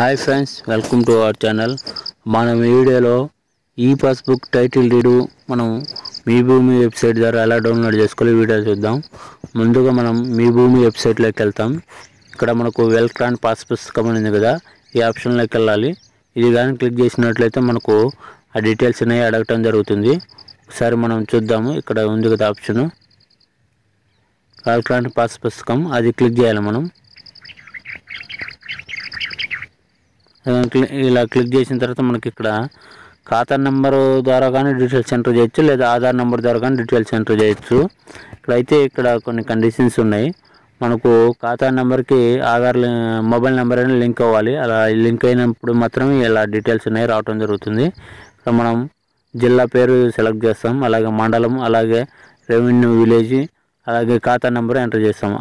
Hi friends welcome to our channel मन video ई passbook title deed मन Meebhoomi website द्वारा अला डाउनलोड चेसुकोवालो वीडियो चूद्दाम। मुंदुगा मन मीभूमि वेबसाइट लोकी वेल्ताम। इक्कड मनकु वेल्कम पास पुस्तकम उंदी कदा ई ऑप्शन लोकी वेल्लाली। इदि गानि क्लिक चेसिनट्लयिते मनकु आ डिटेल्स ने अडगटम जरुगुतुंदी। ओकसारि मन चूद्दाम इक्कड उंदी कदा ऑप्शन वेल्कम पास पुस्तकम अदि क्लिक चेयाली। मन इला क्लिक तरह मन की खाता नंबर द्वारा डीटेल्स एंटर चेयचु लेदा आधार नंबर द्वारा डीटेल्स एंटर चेयचु। इकड़ैते इक्कड़ कोई कंडीशन्स उन्नाई। मनकु खाता नंबर की आधार मोबाइल नंबर अने लिंक अव्वाली। अला लिंक अयिनप्पुडु मात्रमे इला डीटेल्स अने रावडम जरुगुतुंदी। इक्कड़ मनं जिल्ला पेरु सेलेक्ट चेस्तां, अलागे मंडलम, अलागे रेवेन्यू विलेज, अलागे खाता नंबर एंटर चेस्तां।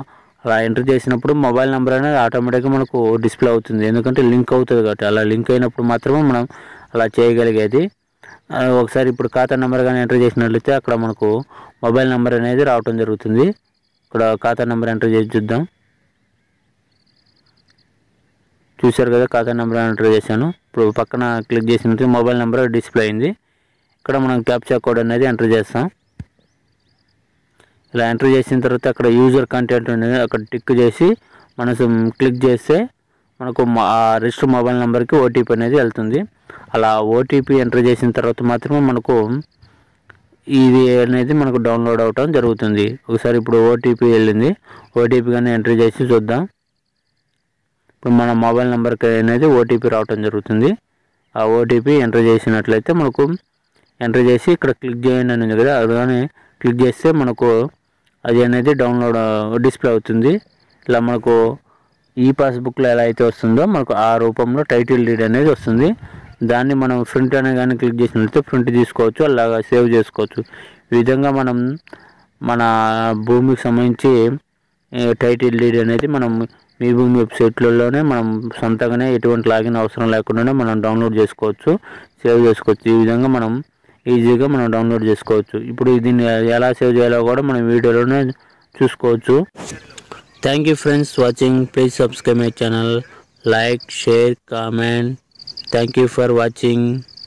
అలా ఎంటర్ చేసినప్పుడు మొబైల్ నంబర్ అనేది ఆటోమేటిక్గా మనకు డిస్ప్లే అవుతుంది, ఎందుకంటే లింక్ అవుతుంది కాబట్టి. అలా లింక్ అయినప్పుడు మాత్రమే మనం అలా చేయగలిగేది. ఒకసారి ఇప్పుడు ఖాతా నంబర్ గాని ఎంటర్ చేసినట్లయితే అక్కడ మనకు మొబైల్ నంబర్ అనేది రావడం జరుగుతుంది. ఇక్కడ ఖాతా నంబర్ ఎంటర్ చేసి చూద్దాం. చూశారు కదా, ఖాతా నంబర్ ఎంటర్ చేశాను. ఇప్పుడు పక్కన క్లిక్ చేసినట్లయితే మొబైల్ నంబర్ డిస్ప్లే అయింది. ఇక్కడ మనం క్యాప్చా కోడ్ అనేది ఎంటర్ చేస్తాం. ఇలా ఎంటర్ చేసిన తర్వాత అక్కడ యూజర్ కంటెంట్ ఉంది, అక్కడ టిక్ చేసి మనం క్లిక్ చేస్తే మనకు రిజిస్టర్ మొబైల్ నంబర్కి ఓటీపీ అనేది వెళ్తుంది. అలా ఓటీపీ ఎంటర్ చేసిన తర్వాత మాత్రమే మనకు ఇది అనేది మనకు డౌన్లోడ్ అవటం జరుగుతుంది. ఒకసారి ఇప్పుడు ఓటీపీ వెళ్ళింది, ఓటీపీ కానీ ఎంటర్ చేసి చూద్దాం. ఇప్పుడు మన మొబైల్ నంబర్కి అనేది ఓటీపీ రావటం జరుగుతుంది. ఆ ఓటీపీ ఎంటర్ చేసినట్లయితే మనకు ఎంటర్ చేసి ఇక్కడ క్లిక్ చేయండి అని ఉంది కదా, అలానే క్లిక్ చేస్తే మనకు అది అనేది డౌన్లోడ్ డిస్ప్లే అవుతుంది. ఇలా మనకు ఈ పాస్బుక్లో ఎలా అయితే వస్తుందో మనకు ఆ రూపంలో టైటిల్ డీడ్ అనేది వస్తుంది. దాన్ని మనం ప్రింట్ అనే కానీ క్లిక్ చేసినట్లయితే ప్రింట్ తీసుకోవచ్చు, అలాగా సేవ్ చేసుకోవచ్చు. ఈ విధంగా మనం మన భూమికి సంబంధించి టైటిల్ డీడ్ అనేది మనం మీ భూమి వెబ్సైట్లలోనే మనం సొంతంగానే ఎటువంటి లాగిన్ అవసరం లేకుండానే మనం డౌన్లోడ్ చేసుకోవచ్చు, సేవ్ చేసుకోవచ్చు. ఈ విధంగా మనం ఈజీగా మనం డౌన్లోడ్ చేసుకోవచ్చు. ఇప్పుడు దీన్ని ఎలా సేవ్ చేయాలో కూడా మనం వీడియోలోనే చూసుకోవచ్చు. Thank you friends watching. Please subscribe my channel, like, share, comment. Thank you for watching.